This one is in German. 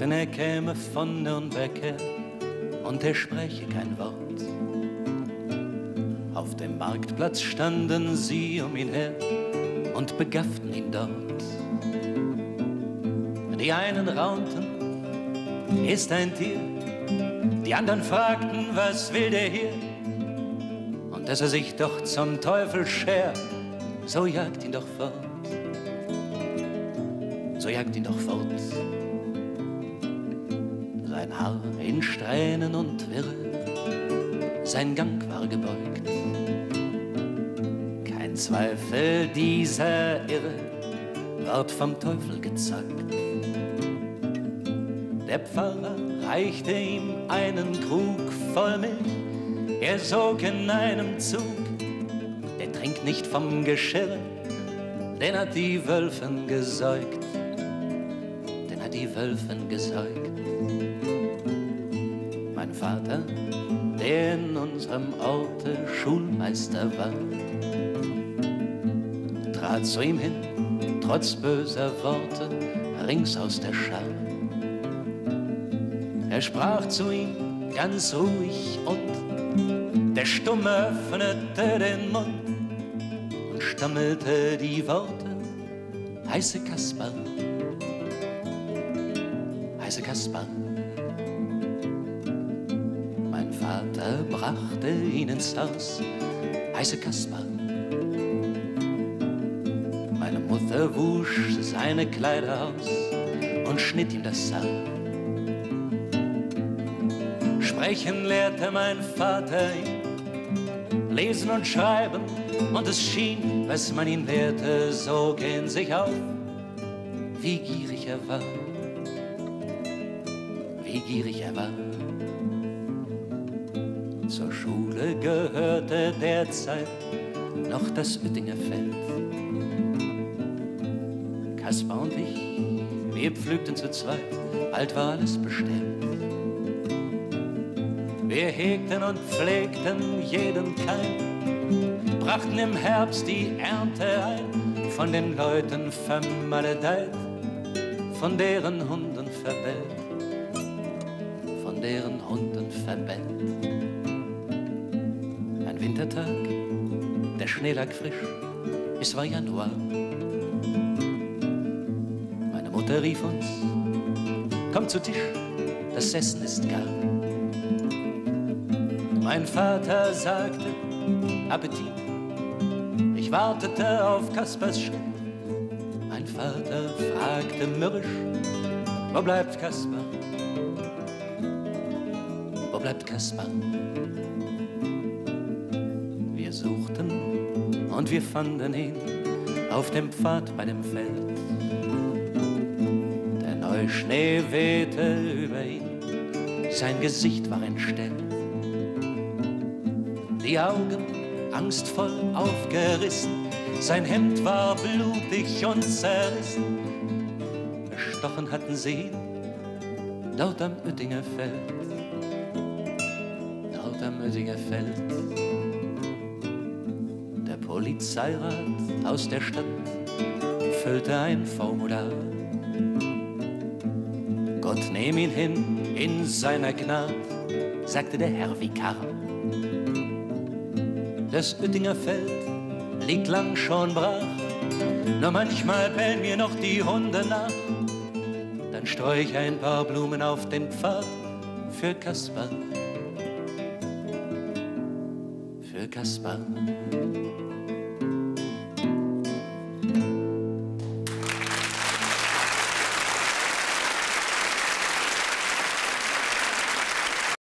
denn er käme von Nürnberg her und er spräche kein Wort. Auf dem Marktplatz standen sie um ihn her und begafften ihn dort. Die einen raunten, ist ein Tier, die anderen fragten, was will der hier? Und dass er sich doch zum Teufel schert, so jagt ihn doch fort, so jagt ihn doch fort. Sein Haar in Strähnen und Wirre, sein Gang war gebeugt. Kein Zweifel, dieser Irre ward vom Teufel gezeugt. Der Pfarrer reichte ihm einen Krug voll Milch, er sog in einem Zug. Der trinkt nicht vom Geschirr, den hat die Wölfin gesäugt, den hat die Wölfin gesäugt. Mein Vater, der in unserem Orte Schulmeister war, trat zu ihm hin, trotz böser Worte, rings aus der Schar. Er sprach zu ihm ganz ruhig und der Stumme öffnete den Mund und stammelte die Worte, heiße Kasperl, heiße Kasperl. Mein Vater brachte ihn ins Haus, heiße Kasperl. Meine Mutter wusch seine Kleider aus und schnitt ihm das Haar. Sprechen lehrte mein Vater ihn, lesen und schreiben, und es schien, was man ihn lehrte, sog in sich auf, wie gierig er war, wie gierig er war. Zur Schule gehörte derzeit noch das Üttinger Feld. Kasper und ich, wir pflügten zu zweit, bald war alles bestellt. Wir hegten und pflegten jeden Keim, brachten im Herbst die Ernte ein, von den Leuten vermaledeit, von deren Hunden verbellt, von deren Hunden verbellt. Ein Wintertag, der Schnee lag frisch, es war Januar. Meine Mutter rief uns, komm zu Tisch, das Essen ist gar. Mein Vater sagte, Appetit, ich wartete auf Kaspers Schritt. Mein Vater fragte mürrisch, wo bleibt Kasper? Wo bleibt Kasper? Wir suchten und wir fanden ihn auf dem Pfad bei dem Feld. Der neue Schnee wehte über ihn, sein Gesicht war entstellt. Die Augen angstvoll aufgerissen, sein Hemd war blutig und zerrissen. Bestochen hatten sie ihn dort am Üttinger Feld, dort am Üttinger Feld. Der Polizeirat aus der Stadt füllte ein Formular. Gott nehm ihn hin in seiner Gnade, sagte der Herr Vikar. Das Üttinger Feld liegt lang schon brach, nur manchmal bellen mir noch die Hunde nach. Dann streu ich ein paar Blumen auf den Pfad für Kasper, für Kasper.